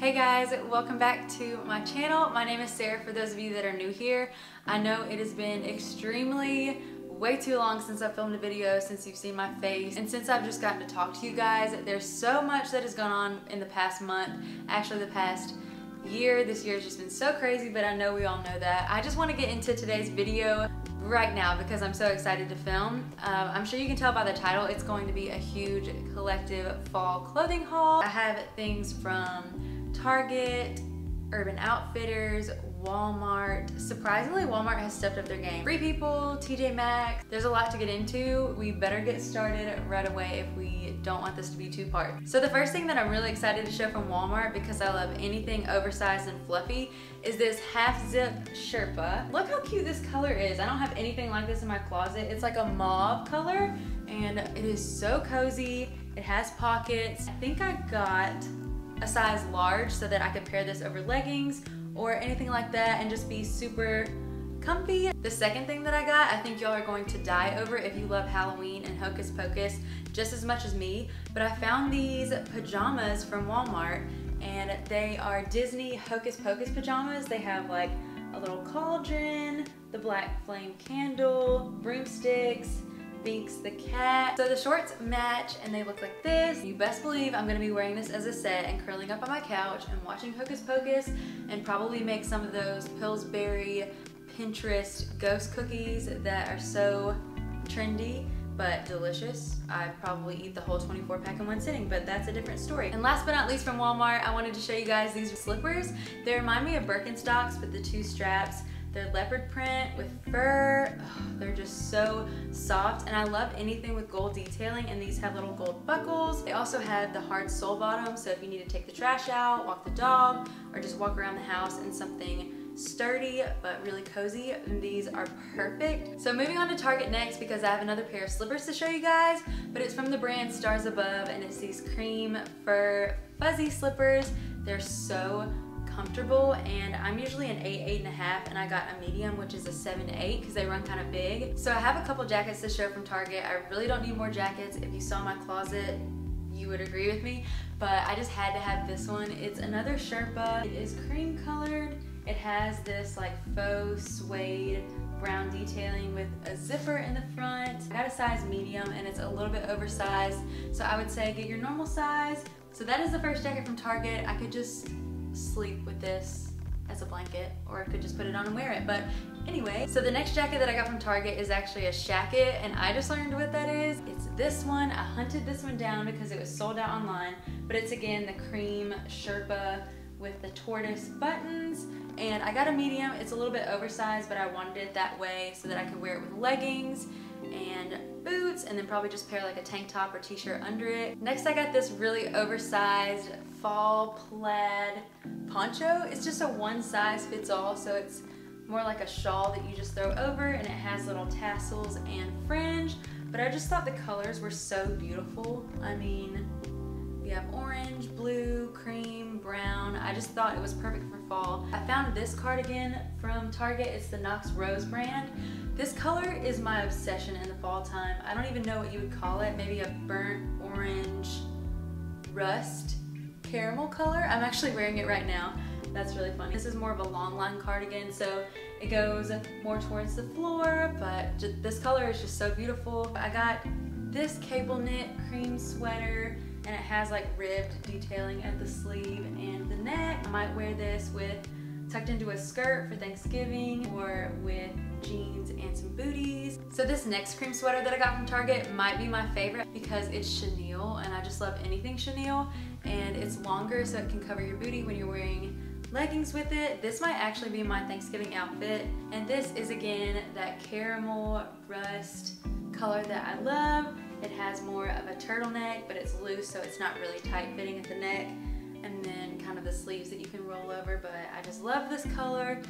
Hey guys, welcome back to my channel. My name is Sarah. For those of you that are new here, I know it has been way too long since I filmed a video, since you've seen my face, and since I've just gotten to talk to you guys. There's so much that has gone on in the past month, actually the past year. This year has just been so crazy, but I know we all know that. I just want to get into today's video right now because I'm so excited to film. I'm sure you can tell by the title, it's going to be a huge collective fall clothing haul. I have things from Target, Urban Outfitters, Walmart. Surprisingly, Walmart has stepped up their game. Free People, TJ Maxx. There's a lot to get into. We better get started right away if we don't want this to be two-part. So the first thing that I'm really excited to show from Walmart, because I love anything oversized and fluffy, is this half-zip Sherpa. Look how cute this color is. I don't have anything like this in my closet. It's like a mauve color, and it is so cozy. It has pockets. I think I got a size large so that I could pair this over leggings or anything like that and just be super comfy. The second thing that I got, I think y'all are going to die over if you love Halloween and Hocus Pocus just as much as me, but I found these pajamas from Walmart, and they are Disney Hocus Pocus pajamas. They have like a little cauldron, the black flame candle, broomsticks, Binks the cat. So the shorts match and they look like this. You best believe I'm gonna be wearing this as a set and curling up on my couch and watching Hocus Pocus, and probably make some of those Pillsbury Pinterest ghost cookies that are so trendy but delicious. I probably eat the whole 24 pack in one sitting, but that's a different story. And last but not least from Walmart, I wanted to show you guys these slippers. They remind me of Birkenstocks with the two straps. They're leopard print with fur. Oh, they're just so soft, and I love anything with gold detailing, and these have little gold buckles. They also have the hard sole bottom, so if you need to take the trash out, walk the dog, or just walk around the house in something sturdy but really cozy, these are perfect. So moving on to Target next, because I have another pair of slippers to show you guys, but it's from the brand Stars Above, and it's these cream fur fuzzy slippers. They're so comfortable, and I'm usually an 8, 8.5, and I got a medium, which is a 7, 8, because they run kind of big. So I have a couple jackets to show from Target. I really don't need more jackets. If you saw my closet, you would agree with me, but I just had to have this one. It's another Sherpa. It is cream colored. It has this like faux suede brown detailing with a zipper in the front. I got a size medium, and it's a little bit oversized, so I would say get your normal size. So that is the first jacket from Target. I could just sleep with this as a blanket, or I could just put it on and wear it, but anyway. So the next jacket that I got from Target is actually a shacket, and I just learned what that is. It's this one. I hunted this one down because it was sold out online, but it's again the cream Sherpa with the tortoise buttons, and I got a medium. It's a little bit oversized, but I wanted it that way so that I could wear it with leggings and boots, and then probably just pair like a tank top or t-shirt under it. Next, I got this really oversized fall plaid poncho. It's just a one size fits all, so it's more like a shawl that you just throw over, and it has little tassels and fringe, but I just thought the colors were so beautiful. I mean, we have orange, blue, cream, brown. I just thought it was perfect for fall. I found this cardigan from Target. It's the Knox Rose brand. This color is my obsession in the fall time. I don't even know what you would call it. Maybe a burnt orange rust caramel color. I'm actually wearing it right now. That's really funny. This is more of a long line cardigan, so it goes more towards the floor, but this color is just so beautiful. I got this cable knit cream sweater, and it has like ribbed detailing at the sleeve and the neck. I might wear this tucked into a skirt for Thanksgiving, or with jeans and some booties. So this next cream sweater that I got from Target might be my favorite because it's chenille, and I just love anything chenille, and it's longer so it can cover your booty when you're wearing leggings with it. This might actually be my Thanksgiving outfit, and this is again that caramel rust color that I love. It has more of a turtleneck, but it's loose, so it's not really tight fitting at the neck, and then kind of the sleeves that you can roll over, but I just love this color.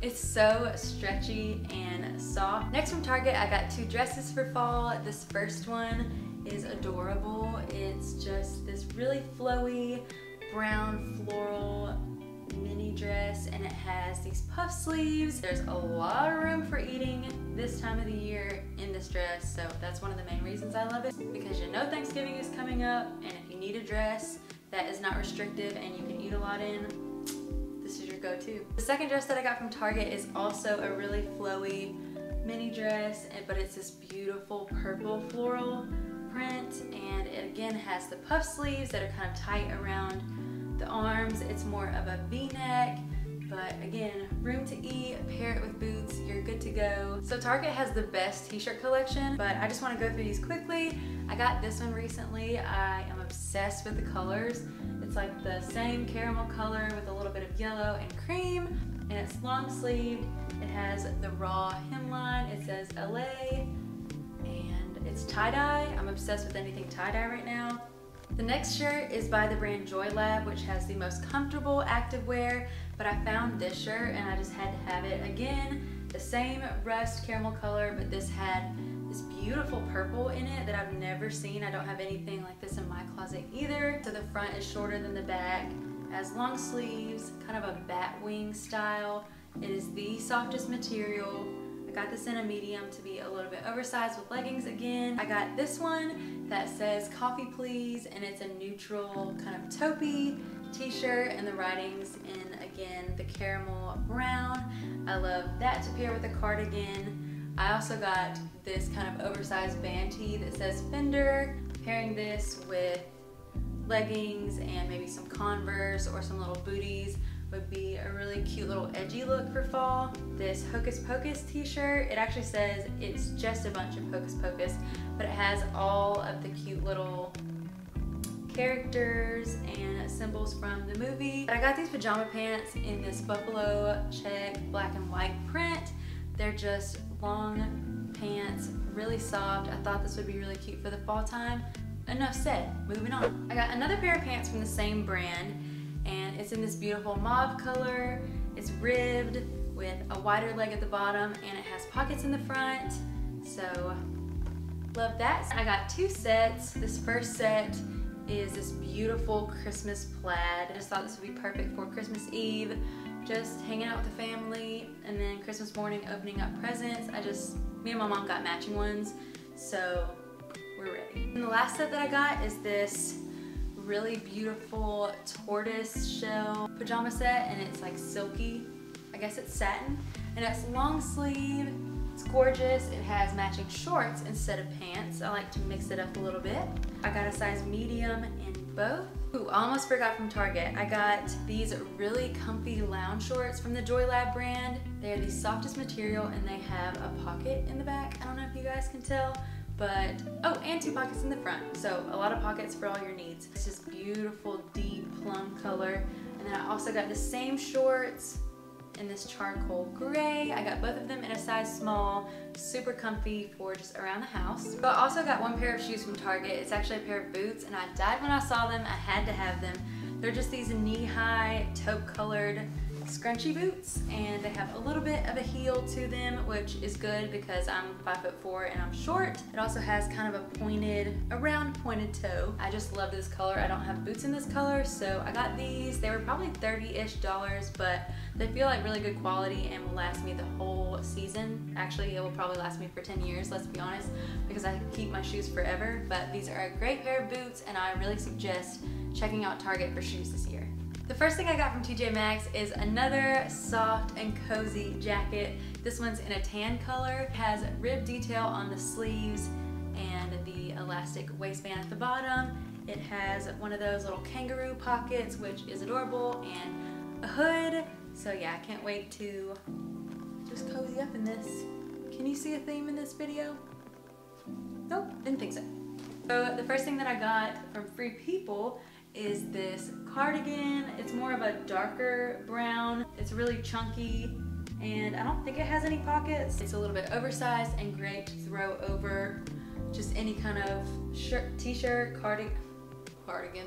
It's so stretchy and soft. Next from Target, I got two dresses for fall. This first one is adorable. It's just this really flowy brown floral mini dress, and it has these puff sleeves. There's a lot of room for eating this time of the year in this dress, so that's one of the main reasons I love it, because you know Thanksgiving is coming up, and if you need a dress that is not restrictive and you can eat a lot in, this is your go-to. The second dress that I got from Target is also a really flowy mini dress, but it's this beautiful purple floral print, and it again has the puff sleeves that are kind of tight around the arms. It's more of a V-neck, but again, room to eat, pair it with boots, you're good to go. So Target has the best t-shirt collection, but I just want to go through these quickly. I got this one recently. I am obsessed with the colors. It's like the same caramel color with a little bit of yellow and cream, and it's long sleeved. It has the raw hemline. It says LA, and it's tie-dye. I'm obsessed with anything tie-dye right now. The next shirt is by the brand Joy Lab, which has the most comfortable activewear, but I found this shirt and I just had to have it. Again, the same rust caramel color, but this had this beautiful purple in it that I've never seen. I don't have anything like this in my closet either. So the front is shorter than the back, has long sleeves, kind of a bat wing style. It is the softest material. I got this in a medium to be a little bit oversized with leggings again. I got this one that says "Coffee Please," and it's a neutral kind of taupey t-shirt, and the writing's in, again, the caramel brown. I love that to pair with a cardigan. I also got this kind of oversized band tee that says Fender, pairing this with leggings and maybe some Converse or some little booties would be a really cute little edgy look for fall. This Hocus Pocus t-shirt, it actually says it's just a bunch of Hocus Pocus, but it has all of the cute little characters and symbols from the movie. But I got these pajama pants in this buffalo check black and white print. They're just long pants, really soft. I thought this would be really cute for the fall time. Enough said, moving on. I got another pair of pants from the same brand, and it's in this beautiful mauve color. It's ribbed with a wider leg at the bottom, and it has pockets in the front, so love that. I got two sets. This first set is this beautiful Christmas plaid. I just thought this would be perfect for Christmas Eve, just hanging out with the family, and then Christmas morning opening up presents. Me and my mom got matching ones, so we're ready. And the last set that I got is this really beautiful tortoise shell pajama set, and it's like silky, I guess it's satin, and it's long sleeve. It's gorgeous. It has matching shorts instead of pants. I like to mix it up a little bit. I got a size medium in both. Ooh, I almost forgot from Target. I got these really comfy lounge shorts from the Joy Lab brand. They are the softest material, and they have a pocket in the back. I don't know if you guys can tell, but oh, and two pockets in the front. So a lot of pockets for all your needs. It's just beautiful deep plum color. And then I also got the same shorts in this charcoal gray. I got both of them in a size small, super comfy for just around the house. But I also got one pair of shoes from Target. It's actually a pair of boots, and I died when I saw them. I had to have them. They're just these knee-high, taupe-colored scrunchy boots, and they have a little bit of a heel to them, which is good because I'm 5'4" and I'm short. It also has kind of a round pointed toe. I just love this color. I don't have boots in this color, so I got these. They were probably $30-ish, but they feel like really good quality and will last me the whole season. Actually, it will probably last me for 10 years, let's be honest, because I keep my shoes forever. But these are a great pair of boots, and I really suggest checking out Target for shoes this year. The first thing I got from TJ Maxx is another soft and cozy jacket. This one's in a tan color. It has rib detail on the sleeves and the elastic waistband at the bottom. It has one of those little kangaroo pockets, which is adorable, and a hood. So yeah, I can't wait to just cozy up in this. Can you see a theme in this video? Nope, didn't think so. So the first thing that I got from Free People is this cardigan. It's more of a darker brown. It's really chunky, and I don't think it has any pockets. It's a little bit oversized and great to throw over just any kind of shirt, t-shirt, cardigan.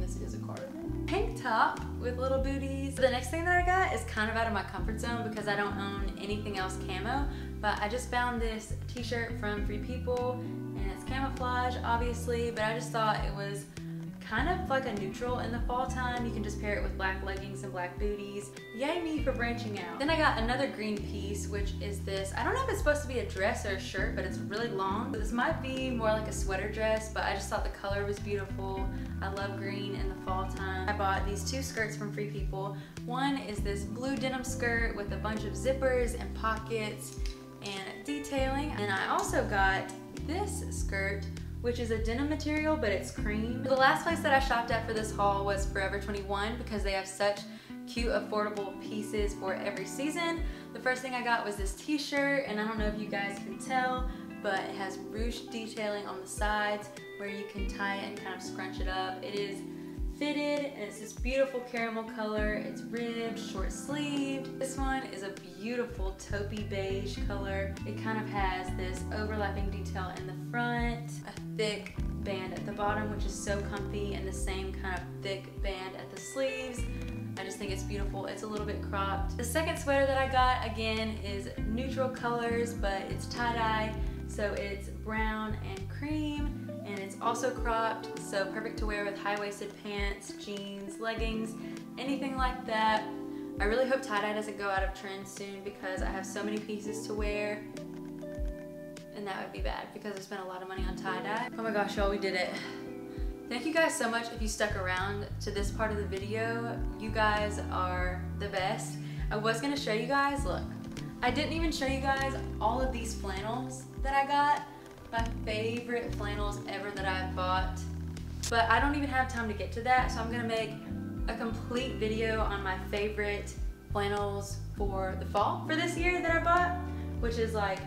This is a cardigan. Tank top with little booties. The next thing that I got is kind of out of my comfort zone because I don't own anything else camo, but I just found this t-shirt from Free People, and it's camouflage, obviously, but I just thought it was kind of like a neutral in the fall time. You can just pair it with black leggings and black booties. Yay me for branching out. Then I got another green piece, which is this. I don't know if it's supposed to be a dress or a shirt, but it's really long. So this might be more like a sweater dress, but I just thought the color was beautiful. I love green in the fall time. I bought these two skirts from Free People. One is this blue denim skirt with a bunch of zippers and pockets and detailing. And I also got this skirt, which is a denim material, but it's cream. The last place that I shopped at for this haul was Forever 21 because they have such cute, affordable pieces for every season. The first thing I got was this t-shirt, and I don't know if you guys can tell, but it has ruched detailing on the sides where you can tie it and kind of scrunch it up. It is fitted, and it's this beautiful caramel color. It's ribbed, short sleeved. This one is a beautiful taupey beige color. It kind of has this overlapping detail in the front, a thick band at the bottom, which is so comfy, and the same kind of thick band at the sleeves. I just think it's beautiful. It's a little bit cropped. The second sweater that I got, again, is neutral colors, but it's tie-dye, so it's brown and cream. And it's also cropped, so perfect to wear with high-waisted pants, jeans, leggings, anything like that. I really hope tie-dye doesn't go out of trend soon because I have so many pieces to wear, and that would be bad because I've spent a lot of money on tie-dye. Oh my gosh, y'all, we did it. Thank you guys so much if you stuck around to this part of the video. You guys are the best. I was gonna show you guys, look, I didn't even show you guys all of these flannels that I got. My favorite flannels ever that I've bought, but I don't even have time to get to that, so I'm gonna make a complete video on my favorite flannels for the fall for this year that I bought, which is like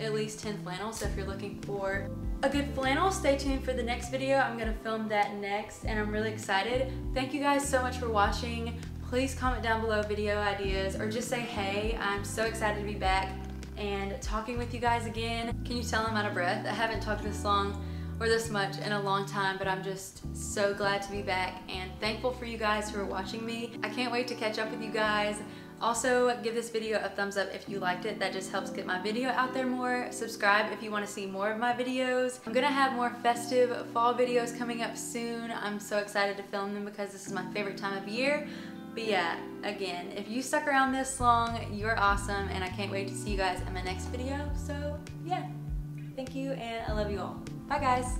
at least 10 flannels. So if you're looking for a good flannel, stay tuned for the next video. I'm gonna film that next, and I'm really excited. Thank you guys so much for watching. Please comment down below video ideas, or just say hey. I'm so excited to be back and talking with you guys again. Can you tell I'm out of breath? I haven't talked this long or this much in a long time, but I'm just so glad to be back and thankful for you guys who are watching me. I can't wait to catch up with you guys. Also, give this video a thumbs up if you liked it. That just helps get my video out there more. Subscribe if you want to see more of my videos. I'm gonna have more festive fall videos coming up soon. I'm so excited to film them because this is my favorite time of year. But yeah, again, if you stuck around this long, you're awesome, and I can't wait to see you guys in my next video. So yeah, thank you, and I love you all. Bye guys.